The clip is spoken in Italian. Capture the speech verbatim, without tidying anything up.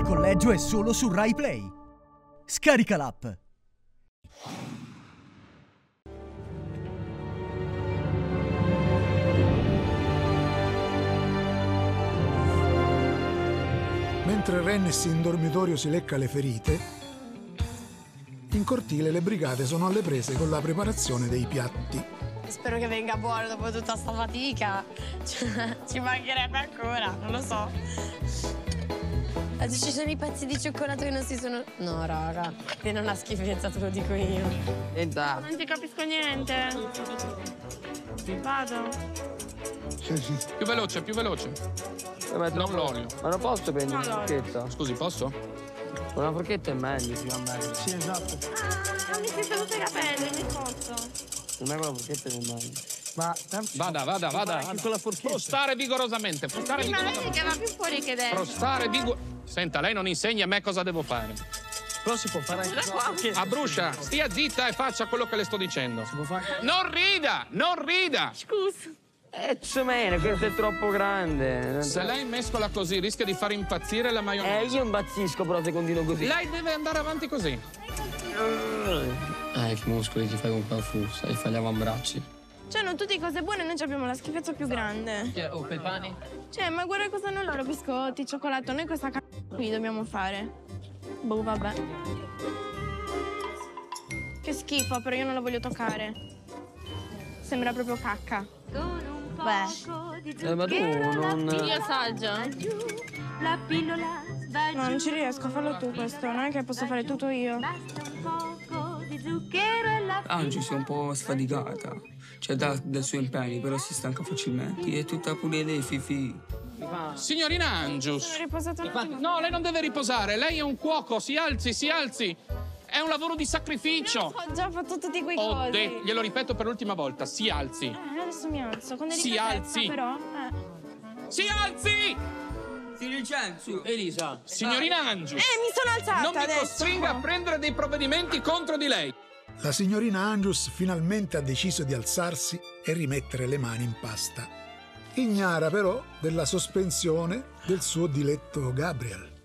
Il Collegio è solo su Rai Play. Scarica l'app! Mentre Rennes in dormitorio si lecca le ferite, in cortile le brigate sono alle prese con la preparazione dei piatti. Spero che venga buono dopo tutta sta fatica. Cioè, ci mancherebbe ancora, non lo so. Adesso ci sono i pezzi di cioccolato che non si sono... No, raga, se non la schifezza te lo dico io. Esatto. Non ti capisco niente. Vado. Sì, sì. Più veloce, più veloce. Non l'olio. Ma non posso prendere una forchetta? Scusi, posso? Con una forchetta è meglio, si va meglio. Sì, esatto. Ah, mi si è caduto i capelli, mi posso. Per me con la forchetta è meglio. Ma... Vada, vada, vada. Con la forchetta. Frustare vigorosamente, frustare vigorosamente. Ma lei si chiama più fuori che dentro. Frustare vigorosamente. Senta, lei non insegna a me cosa devo fare. Però si può fare anche qua. A Bruscia, stia zitta e faccia quello che le sto dicendo. Si può fare? Non rida, non rida! Scusa. Eh, meno, questo è troppo grande. Se lei mescola così rischia di far impazzire la maionese. Eh, io impazzisco però se continuo così. Lei deve andare avanti così. Eh, che muscoli ti fai con Kung Fu, sai, fai gli avambracci. Cioè, non tutte cose buone, noi abbiamo la schifezza più grande. Cioè, oh, quei pani? Cioè, ma guarda cosa hanno loro, biscotti, cioccolato, noi questa c***o qui dobbiamo fare. Boh, vabbè. Che schifo, però io non la voglio toccare. Sembra proprio cacca. Beh. Eh, ma tu non... Io assaggio. No, non ci riesco, fallo tu questo, non è che posso fare tutto io. Angius è un po' sfaticata, cioè dà dai suoi impegni, però si stanca facilmente. È tutta pulita dei fifi. Signorina Angius! No, lei non deve riposare, lei è un cuoco, si alzi, si alzi! È un lavoro di sacrificio! Ho già fatto tutti quei cose! Glielo ripeto per l'ultima volta, si alzi! Eh, adesso mi alzo, quando eri contenta però... Si alzi! Ti licenzio, Elisa. Signorina Angius! Eh, mi sono alzata adesso! Non mi costringa a prendere dei provvedimenti contro di lei! La signorina Angius finalmente ha deciso di alzarsi e rimettere le mani in pasta. Ignara però della sospensione del suo diletto Gabriel.